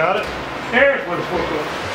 Got it? There's where the fork goes.